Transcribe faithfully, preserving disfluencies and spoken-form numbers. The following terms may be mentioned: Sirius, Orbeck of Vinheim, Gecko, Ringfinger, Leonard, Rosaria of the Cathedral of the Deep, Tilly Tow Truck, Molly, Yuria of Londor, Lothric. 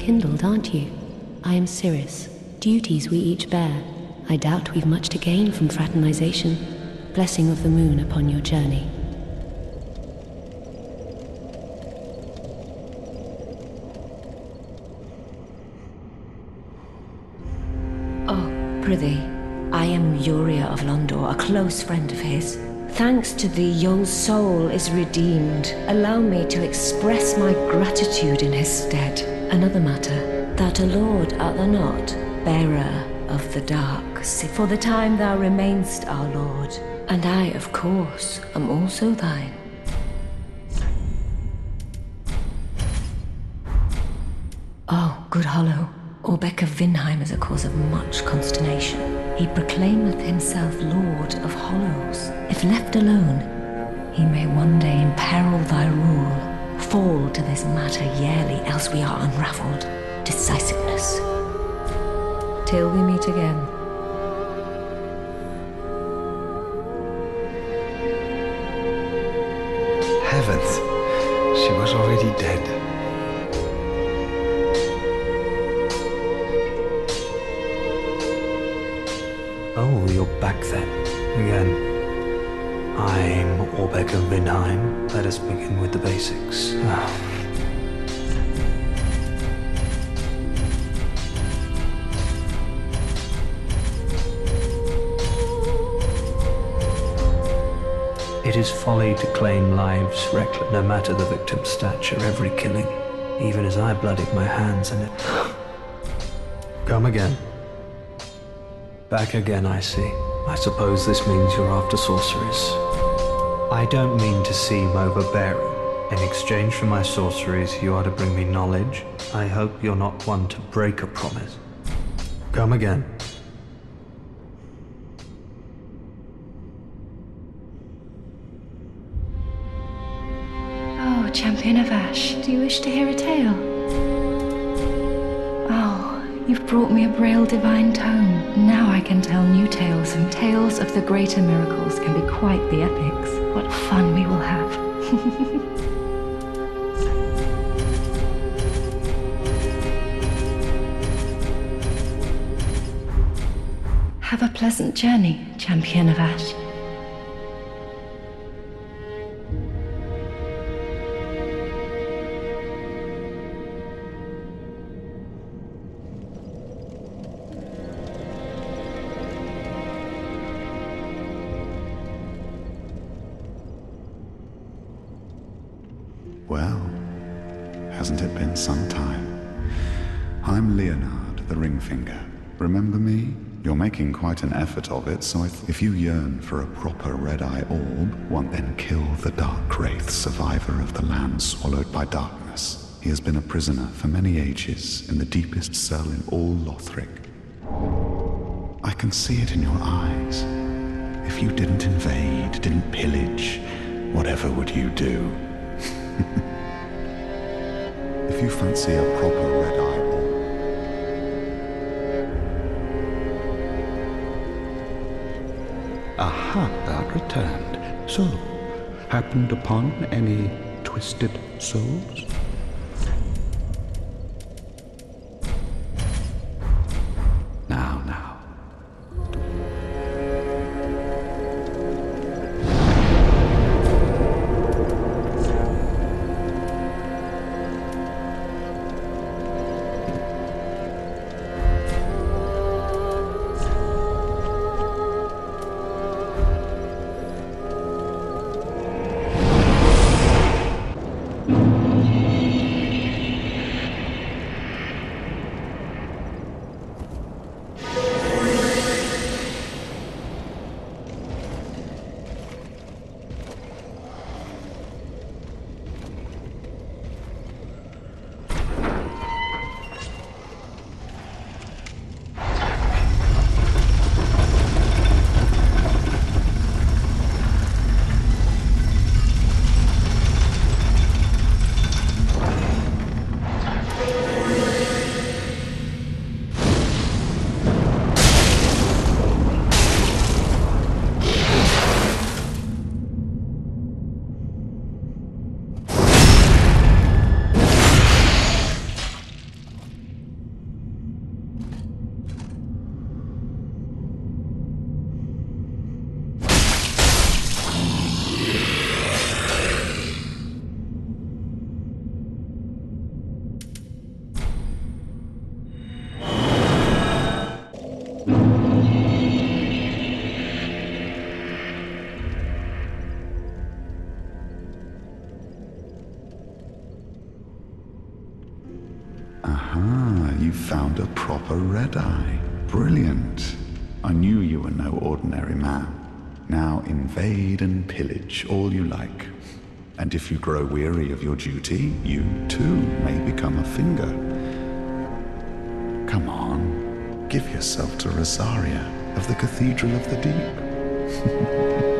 unkindled, aren't you? I am Sirius. Duties we each bear. I doubt we've much to gain from fraternization. Blessing of the moon upon your journey. Oh, prithee. I am Yuria of Londor, a close friend of his. Thanks to thee, your soul is redeemed. Allow me to express my gratitude in his stead. Another matter, thou a lord art thou not, bearer of the dark. For the time thou remainst our lord, and I, of course, am also thine. Oh, good hollow, Orbeck of Vinheim is a cause of much consternation. He proclaimeth himself Lord of Hollows. If left alone, he may one day imperil thy rule. Fall to this matter yearly, else we are unraveled. Decisiveness. Till we meet again. Heavens, she was already dead. Oh, you're back then, again. I'm Orbeck of Vinheim. Let us begin with the basics. Oh. It is folly to claim lives reckless, no matter the victim's stature, every killing, even as I bloodied my hands in it. Come again. Back again, I see. I suppose this means you're after sorceries. I don't mean to seem overbearing. In exchange for my sorceries, you are to bring me knowledge. I hope you're not one to break a promise. Come again. Oh, Champion of Ash, do you wish to hear a tale? You've brought me a braille divine tome. Now I can tell new tales, and tales of the greater miracles can be quite the epics. What fun we will have. Have a pleasant journey, Champion of Ash. Well, hasn't it been some time? I'm Leonard, the Ringfinger. Remember me? You're making quite an effort of it, so if, if you yearn for a proper red-eye orb, one then kill the Dark Wraith, survivor of the land swallowed by darkness. He has been a prisoner for many ages in the deepest cell in all Lothric. I can see it in your eyes. If you didn't invade, didn't pillage, whatever would you do? If you fancy a proper red eyeball. Aha, thou returned. So, happened upon any twisted souls? Now, now. Thank you. a red eye. Brilliant. I knew you were no ordinary man. Now invade and pillage all you like. And if you grow weary of your duty, you too may become a finger. Come on, give yourself to Rosaria of the Cathedral of the Deep.